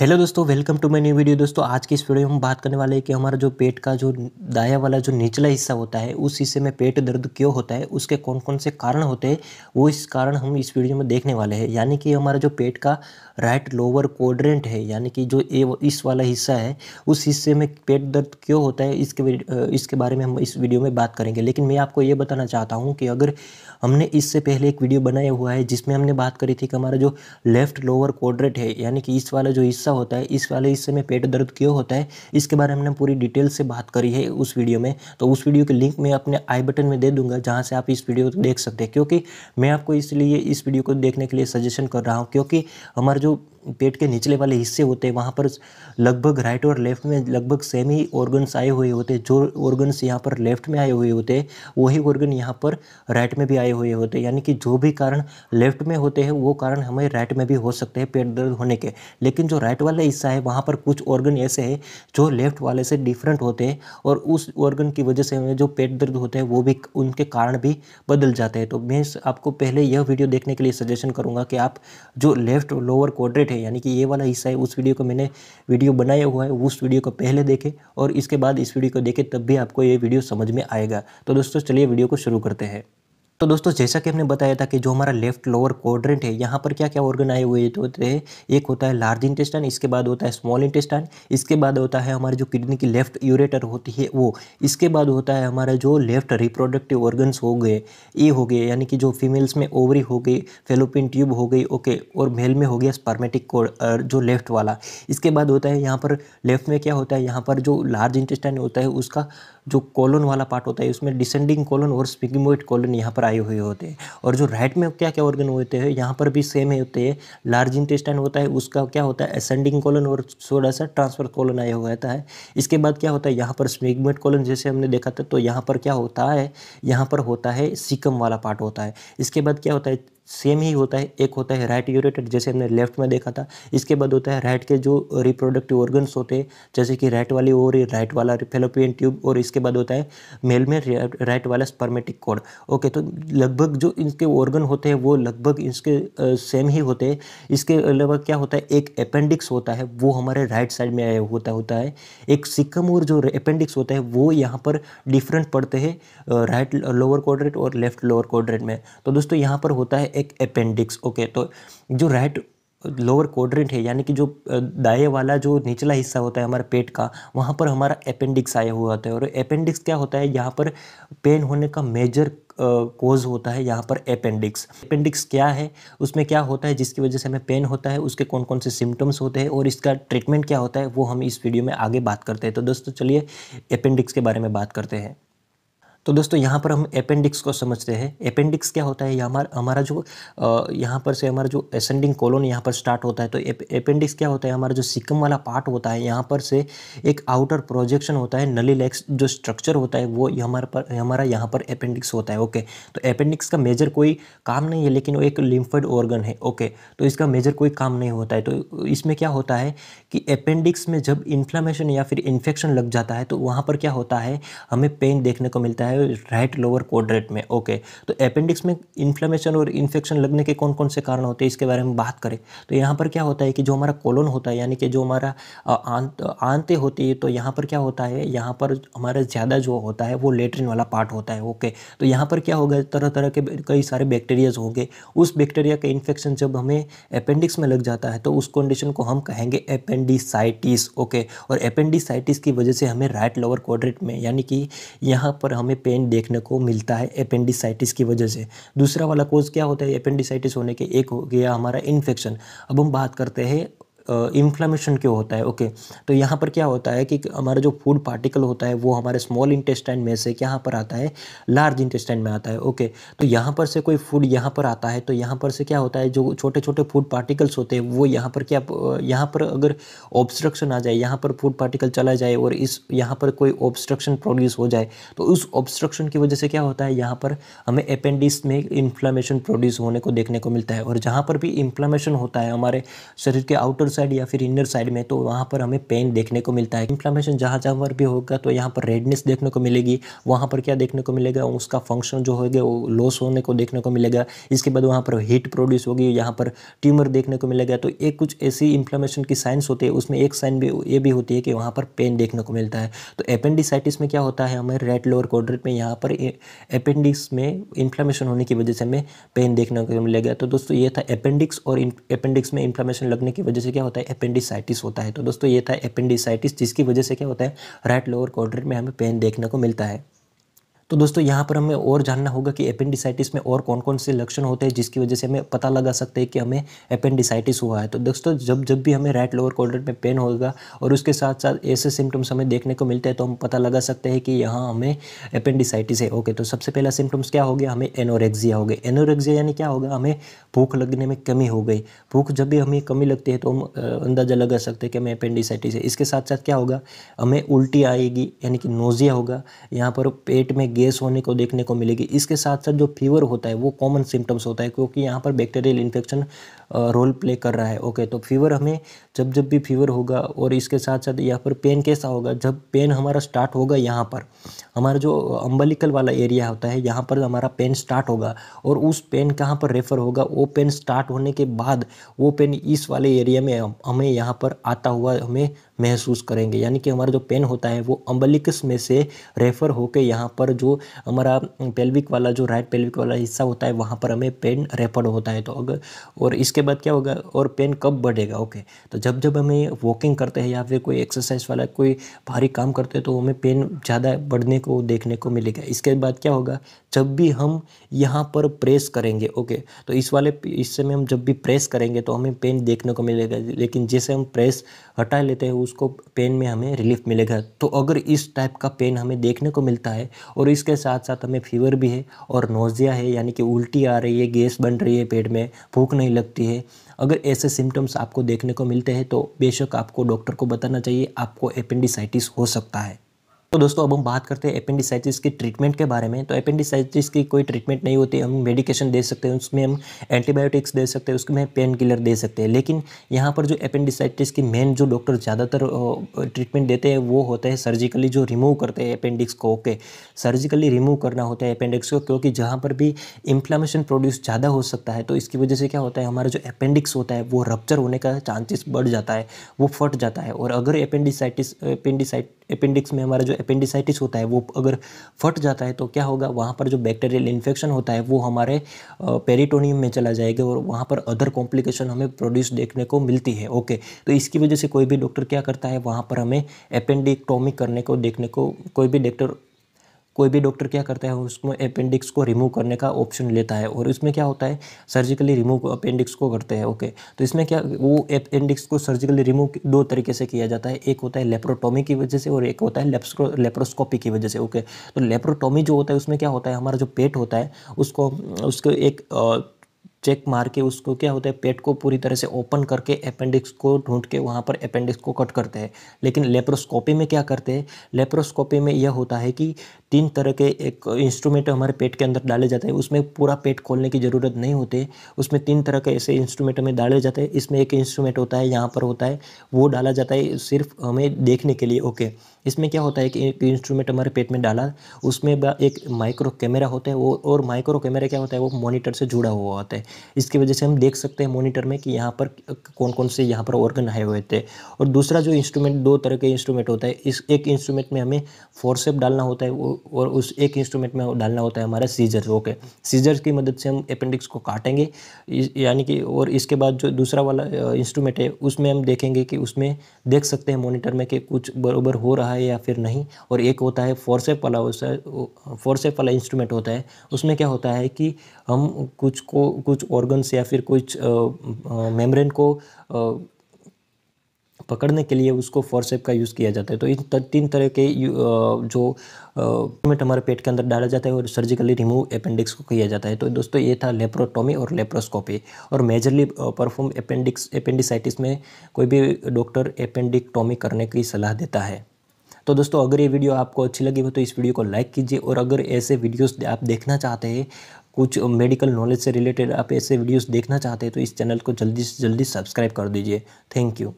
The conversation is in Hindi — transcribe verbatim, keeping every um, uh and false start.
हेलो दोस्तों, welcome to my new video. दोस्तों आज की इस वीडियो में हम बात करने वाले हैं कि हमारा जो पेट का जो दाया वाला जो निचला हिस्सा होता है उस हिस्से में पेट दर्द क्यों होता है, उसके कौन कौन से कारण होते हैं वो इस कारण हम इस वीडियो में देखने वाले हैं। यानी कि हमारा जो पेट का राइट लोअर क्वाड्रेंट है, यानी कि जो ए इस वाला हिस्सा है उस हिस्से में पेट दर्द क्यों होता है इसके इसके बारे में हम इस वीडियो में बात करेंगे। लेकिन मैं आपको ये बताना चाहता हूँ कि अगर हमने इससे पहले एक वीडियो बनाया हुआ है जिसमें हमने बात करी थी कि हमारा जो लेफ्ट लोअर क्वाड्रेंट है यानी कि इस वाला जो हिस्सा होता है इस वाले हिस्से में पेट दर्द क्यों होता है इसके बारे में हमने पूरी डिटेल से बात करी है उस वीडियो में। तो उस वीडियो के लिंक मैं अपने आई बटन में दे दूंगा जहां से आप इस वीडियो को देख सकते हैं, क्योंकि मैं आपको इसलिए इस वीडियो को देखने के लिए सजेशन कर रहा हूं क्योंकि हमारे जो पेट के निचले वाले हिस्से होते हैं वहाँ पर लगभग राइट और लेफ्ट में लगभग सेम ही ऑर्गन्स आए हुए होते हैं। जो ऑर्गन्स यहाँ पर लेफ्ट में आए हुए होते हैं वही ऑर्गन यहाँ पर राइट में भी आए हुए होते हैं, यानी कि जो भी कारण लेफ्ट में होते हैं वो कारण हमें राइट में भी हो सकते हैं पेट दर्द होने के। लेकिन जो राइट वाला हिस्सा है वहाँ पर कुछ ऑर्गन ऐसे हैं जो लेफ्ट वाले से डिफरेंट होते हैं और उस ऑर्गन की वजह से हमें जो पेट दर्द होते हैं वो भी उनके कारण भी बदल जाते हैं। तो मैं आपको पहले यह वीडियो देखने के लिए सजेशन करूँगा कि आप जो लेफ्ट लोअर क्वाड्रेंट है यानी कि ये वाला हिस्सा है उस वीडियो को मैंने वीडियो बनाया हुआ है उस वीडियो को पहले देखें और इसके बाद इस वीडियो को देखें, तब भी आपको ये वीडियो समझ में आएगा। तो दोस्तों चलिए वीडियो को शुरू करते हैं। तो दोस्तों जैसा कि हमने बताया था कि जो हमारा लेफ्ट लोअर क्वाड्रेंट है यहाँ पर क्या क्या ऑर्गन आए हुए होते हैं, एक होता है लार्ज इंटेस्टाइन, इसके बाद होता है स्मॉल इंटेस्टाइन, इसके बाद होता है हमारी जो किडनी की लेफ्ट यूरेटर होती है वो, इसके बाद होता है हमारा जो लेफ्ट रिप्रोडक्टिव ऑर्गन्स हो गए ये हो गए यानी कि जो फीमेल्स में ओवरी हो गई, फेलोपियन ट्यूब हो गई, ओके, और मेल में हो गया स्पर्मेटिक जो लेफ्ट वाला। इसके बाद होता है यहाँ पर लेफ्ट में क्या होता है, यहाँ पर जो लार्ज इंटेस्टाइन होता है उसका जो कॉलन वाला पार्ट होता है उसमें डिसेंडिंग कॉलन और स्पिग्मोइड कॉलन यहाँ पर आए हुए होते हैं। और जो राइट में क्या क्या ऑर्गन होते हैं यहाँ पर भी सेम होते हैं। लार्ज इंटेस्टाइन होता है उसका क्या होता है असेंडिंग कॉलन और थोड़ा सा ट्रांसफर कॉलन आया हुआ रहता है। इसके बाद क्या होता है यहाँ पर स्पिग्मोइड कॉलन जैसे हमने देखा था, तो यहाँ पर क्या होता है यहाँ पर होता है सीकम वाला पार्ट होता है। इसके बाद क्या होता है सेम ही होता है, एक होता है राइट यूरेटर जैसे हमने लेफ्ट में देखा था। इसके बाद होता है राइट के जो रिप्रोडक्टिव ऑर्गन्स होते हैं जैसे कि राइट वाली ओवरी, राइट वाला फेलोपियन ट्यूब, और इसके बाद होता है मेल में राइट वाला स्पर्मेटिक कॉर्ड। ओके, तो लगभग जो इनके ऑर्गन होते हैं वो लगभग इसके सेम ही होते हैं। इसके अलावा क्या होता है एक अपेंडिक्स होता है वो हमारे राइट साइड में होता होता है, एक सीकम और जो अपेंडिक्स होता है वो यहाँ पर डिफरेंट पड़ते हैं राइट लोअर क्वाड्रेंट और लेफ्ट लोअर क्वाड्रेंट में। तो दोस्तों यहाँ पर होता है एक अपेंडिक्स। ओके, तो जो राइट लोअर क्वाड्रेंट है यानी कि जो दाएं वाला जो निचला हिस्सा होता है हमारे पेट का वहाँ पर हमारा अपेंडिक्स आया हुआ होता है। और अपेंडिक्स क्या होता है यहाँ पर पेन होने का मेजर कोज होता है यहाँ पर अपेंडिक्स। अपेंडिक्स क्या है, उसमें क्या होता है जिसकी वजह से हमें पेन होता है, उसके कौन कौन से सिम्टम्स होते हैं और इसका ट्रीटमेंट क्या होता है वो हम इस वीडियो में आगे बात करते हैं। तो दोस्तों चलिए अपेंडिक्स के बारे में बात करते हैं। तो दोस्तों यहाँ पर हम अपेंडिक्स को समझते हैं। अपेंडिक्स क्या होता है, हमारा हमारा जो यहाँ पर से हमारा जो असेंडिंग कॉलन यहाँ पर स्टार्ट होता है। तो अपेंडिक्स क्या होता है हमारा जो सीकम वाला पार्ट होता है यहाँ पर से एक आउटर प्रोजेक्शन होता है, नली लाइक जो स्ट्रक्चर होता है वो हमारे पर हमारा यहाँ पर अपेंडिक्स होता है। ओके, तो अपेंडिक्स का मेजर कोई काम नहीं है लेकिन वो एक लिम्फोइड ऑर्गन है। ओके, तो इसका मेजर कोई काम नहीं होता है। तो इसमें क्या होता है कि अपेंडिक्स में जब इन्फ्लामेशन या फिर इन्फेक्शन लग जाता है तो वहाँ पर क्या होता है हमें पेन देखने को मिलता है राइट लोअर क्वाड्रेंट में। ओके, तो अपेंडिक्स में इन्फ्लेमेशन और इन्फेक्शन लगने के कौन कौन से कारण होते हैं इसके बारे में बात करें तो यहाँ पर क्या होता है कि जो हमारा कोलन होता है यानी कि जो हमारा आंत आंतें होती है तो यहाँ पर क्या होता है यहाँ पर हमारा ज़्यादा जो होता है वो लेट्रिन वाला पार्ट होता है। ओके, तो यहाँ पर क्या होगा तरह तरह के कई सारे बैक्टीरियाज होंगे, उस बैक्टीरिया का इन्फेक्शन जब हमें अपेंडिक्स में लग जाता है तो उस कंडीशन को हम कहेंगे अपेंडिसाइटिस। ओके, और अपेंडिसाइटिस की वजह से हमें राइट लोअर क्वाड्रेंट में यानी कि यहाँ पर हमें पेन देखने को मिलता है अपेंडिसाइटिस की वजह से। दूसरा वाला कोज क्या होता है अपेंडिसाइटिस होने के, एक हो गया हमारा इन्फेक्शन। अब हम बात करते हैं इन्फ्लामेशन क्यों होता है। ओके, तो यहाँ पर क्या होता है कि हमारा जो फूड पार्टिकल होता है वो हमारे स्मॉल इंटेस्टाइन में से यहाँ पर आता है लार्ज इंटेस्टाइन में आता है। ओके, तो यहाँ पर से कोई फूड यहाँ पर आता है तो यहाँ पर से क्या होता है जो छोटे छोटे फूड पार्टिकल्स होते हैं वो यहाँ पर क्या यहाँ पर अगर ऑब्स्ट्रक्शन आ जाए यहाँ पर फूड पार्टिकल चला जाए और इस यहाँ पर कोई ऑब्स्ट्रक्शन प्रोड्यूस हो जाए तो उस ऑब्स्ट्रक्शन की वजह से क्या होता है यहाँ पर हमें अपेंडिक्स में इन्फ्लामेशन प्रोड्यूस होने को देखने को मिलता है। और जहाँ पर भी इन्फ्लामेशन होता है हमारे शरीर के आउटर साइड या फिर इनर साइड में, तो वहाँ पर हमें पेन देखने को मिलता है। इन्फ्लामेशन जहाँ जहाँ पर भी होगा तो यहाँ पर रेडनेस देखने को मिलेगी, वहाँ पर क्या देखने को मिलेगा, उसका फंक्शन जो होगा वो लॉस होने को देखने को मिलेगा। इसके बाद वहाँ पर हीट प्रोड्यूस होगी, यहाँ पर ट्यूमर देखने को मिलेगा। तो ये कुछ ऐसी इन्फ्लामेशन की साइंस होती है। उसमें एक साइन भी ये भी होती है कि वहाँ पर पेन देखने को मिलता है। तो एपेंडिसाइटिस में क्या होता है, हमें राइट लोअर क्वाड्रेंट में यहाँ पर अपेंडिक्स में इन्फ्लामेशन होने की वजह से हमें पेन देखने को मिलेगा। तो दोस्तों ये था अपेंडिक्स, और अपेंडिक्स में इन्फ्लामेशन लगने की वजह से क्या होता है, अपेंडिसाइटिस होता है। तो दोस्तों ये था अपेंडिसाइटिस, जिसकी वजह से क्या होता है, राइट लोअर क्वाड्रेंट में हमें पेन देखने को मिलता है। तो दोस्तों यहाँ पर हमें और जानना होगा कि एपेंडिसाइटिस में और कौन कौन से लक्षण होते हैं जिसकी वजह से हमें पता लगा सकते हैं कि हमें एपेंडिसाइटिस हुआ है। तो दोस्तों जब जब भी हमें राइट लोअर क्वाड्रेंट में पेन होगा और उसके साथ साथ ऐसे सिम्टम्स हमें देखने को मिलते हैं, तो हम पता लगा सकते हैं कि यहाँ हमें एपेंडिसाइटिस है। ओके, तो सबसे पहला सिम्टम्स क्या हो गया, हमें एनोरेक्सिया हो गई। एनोरेक्सिया यानी क्या होगा, हमें भूख लगने में कमी हो गई। भूख जब भी हमें कमी लगती है तो हम अंदाज़ा लगा सकते हैं कि हमें एपेंडिसाइटिस है। इसके साथ साथ क्या होगा, हमें उल्टी आएगी यानी कि नोजिया होगा, यहाँ पर पेट में गैस होने को देखने को मिलेगी। इसके साथ साथ जो फीवर होता है वो कॉमन सिम्टम्स होता है, क्योंकि यहाँ पर बैक्टीरियल इन्फेक्शन रोल प्ले कर रहा है। ओके, तो फीवर हमें जब जब भी फीवर होगा, और इसके साथ साथ यहाँ पर पेन कैसा होगा, जब पेन हमारा स्टार्ट होगा यहाँ पर हमारा जो अम्बलिकल वाला एरिया होता है यहाँ पर हमारा पेन स्टार्ट होगा, और उस पेन कहाँ पर रेफर होगा, वो पेन स्टार्ट होने के बाद वो पेन इस वाले एरिया में हमें यहाँ पर आता हुआ हमें महसूस करेंगे। यानी कि हमारा जो पेन होता है वो अम्बलिकस में से रेफर होकर यहाँ पर जो हमारा पेल्विक वाला जो राइट पेल्विक वाला हिस्सा होता है वहाँ पर हमें पेन रेफर होता है। तो अगर और इसके बाद क्या होगा, और पेन कब बढ़ेगा, ओके तो जब जब हमें वॉकिंग करते हैं या फिर कोई एक्सरसाइज वाला कोई भारी काम करते हैं तो हमें पेन ज़्यादा बढ़ने को देखने को मिलेगा। इसके बाद क्या होगा, जब भी हम यहाँ पर प्रेस करेंगे, ओके तो इस वाले हिस्से में हम जब भी प्रेस करेंगे तो हमें पेन देखने को मिलेगा, लेकिन जैसे हम प्रेस हटा लेते हैं उसको पेन में हमें रिलीफ मिलेगा। तो अगर इस टाइप का पेन हमें देखने को मिलता है, और इसके साथ साथ हमें फीवर भी है और नोजिया है यानी कि उल्टी आ रही है, गैस बन रही है पेट में, भूख नहीं लगती है, अगर ऐसे सिम्टम्स आपको देखने को मिलते हैं तो बेशक आपको डॉक्टर को बताना चाहिए, आपको एपेंडिसाइटिस हो सकता है। तो दोस्तों अब हम बात करते हैं एपेंडिसाइटिस की ट्रीटमेंट के बारे में। तो एपेंडिसाइटिस की कोई ट्रीटमेंट नहीं होती, हम मेडिकेशन दे सकते हैं, उसमें हम एंटीबायोटिक्स दे सकते हैं, उसमें पेन किलर दे सकते हैं। लेकिन यहाँ पर जो एपेंडिसाइटिस की मेन जो डॉक्टर ज़्यादातर ट्रीटमेंट देते हैं वो होता है सर्जिकली, जो रिमूव करते हैं अपेंडिक्स को। ओके, सर्जिकली रिमूव करना होता है अपेंडिक्स को, क्योंकि जहाँ पर भी इन्फ्लामेशन प्रोड्यूस ज़्यादा हो सकता है तो इसकी वजह से क्या होता है, हमारा जो अपेंडिक्स होता है वो रप्चर होने का चांसेस बढ़ जाता है, वो फट जाता है। और अगर अपेंडिसाइटिस अपेंडिसाइट अपेंडिक्स में हमारा जो अपेंडिसाइटिस होता है वो अगर फट जाता है तो क्या होगा, वहाँ पर जो बैक्टीरियल इन्फेक्शन होता है वो हमारे पेरिटोनियम में चला जाएगा, और वहाँ पर अदर कॉम्प्लिकेशन हमें प्रोड्यूस देखने को मिलती है। ओके, तो इसकी वजह से कोई भी डॉक्टर क्या करता है, वहाँ पर हमें अपेंडिक्टोमी करने को देखने को कोई भी डॉक्टर कोई भी डॉक्टर क्या करता है, उसमें अपेंडिक्स को रिमूव करने का ऑप्शन लेता है। और इसमें क्या होता है, सर्जिकली रिमूव अपेंडिक्स को करते हैं। ओके, तो इसमें क्या वो अपेंडिक्स को सर्जिकली रिमूव दो तरीके से किया जाता है, एक होता है लेप्रोटोमी की वजह से और एक होता है लेप्रोस्कोपी की वजह से। ओके, तो लेप्रोटोमी जो होता है उसमें क्या होता है, हमारा जो पेट होता है उसको उसको एक आ, चेक मार के उसको क्या होता है, पेट को पूरी तरह से ओपन करके अपेंडिक्स को ढूंढ के वहाँ पर अपेंडिक्स को कट करते हैं। लेकिन लेप्रोस्कोपी में क्या करते हैं, लेप्रोस्कोपी में यह होता है कि तीन तरह के एक इंस्ट्रूमेंट हमारे पेट के अंदर डाले जाते हैं, उसमें पूरा पेट खोलने की ज़रूरत नहीं होती, उसमें तीन तरह के ऐसे इंस्ट्रूमेंट हमें डाले जाते हैं। इसमें एक इंस्ट्रूमेंट होता है यहाँ पर होता है, वो डाला जाता है सिर्फ हमें देखने के लिए। ओके, इसमें क्या होता है कि एक इंस्ट्रूमेंट हमारे पेट में डाला, उसमें एक माइक्रो कैमरा होता है, वो और माइक्रो कैमरा क्या होता है, वो मॉनिटर से जुड़ा हुआ होता है। इसकी वजह से हम देख सकते हैं मॉनिटर में कि यहाँ पर कौन कौन से यहाँ पर ऑर्गन आए हुए थे। और दूसरा जो इंस्ट्रूमेंट, दो तरह के इंस्ट्रूमेंट होता है, इस एक इंस्ट्रूमेंट में हमें फोर्सेप डालना होता है और उस एक इंस्ट्रूमेंट में डालना होता है हमारा सीजर। ओके, सीजर की मदद से हम अपेंडिक्स को काटेंगे यानी कि, और इसके बाद जो दूसरा वाला इंस्ट्रूमेंट है उसमें हम देखेंगे कि उसमें देख सकते हैं मॉनिटर में कि कुछ बराबर हो रहा है या फिर नहीं। और एक होता है फोर्सेप वाला, फोर्सेप वाला इंस्ट्रूमेंट होता है, उसमें क्या होता है कि हम कुछ को कुछ ऑर्गन्स या फिर कुछ मेम्ब्रेन को आ, पकड़ने के लिए उसको फोर्सेप का यूज़ किया जाता है। तो इन तीन तरह के जो इंस्ट्रूमेंट हमारे पेट के अंदर डाला जाता है और सर्जिकली रिमूव अपेंडिक्स को किया जाता है। तो दोस्तों ये था लेप्रोटोमी और लेप्रोस्कोपी। और मेजरली परफॉर्म अपेंडिक्स एपेंडिसाइटिस में कोई भी डॉक्टर अपेंडिक्टोमी करने की सलाह देता है। तो दोस्तों अगर ये वीडियो आपको अच्छी लगी हो तो इस वीडियो को लाइक कीजिए, और अगर ऐसे वीडियोस आप देखना चाहते हैं, कुछ मेडिकल नॉलेज से रिलेटेड आप ऐसे वीडियोस देखना चाहते हैं, तो इस चैनल को जल्दी से जल्दी सब्सक्राइब कर दीजिए। Thank you.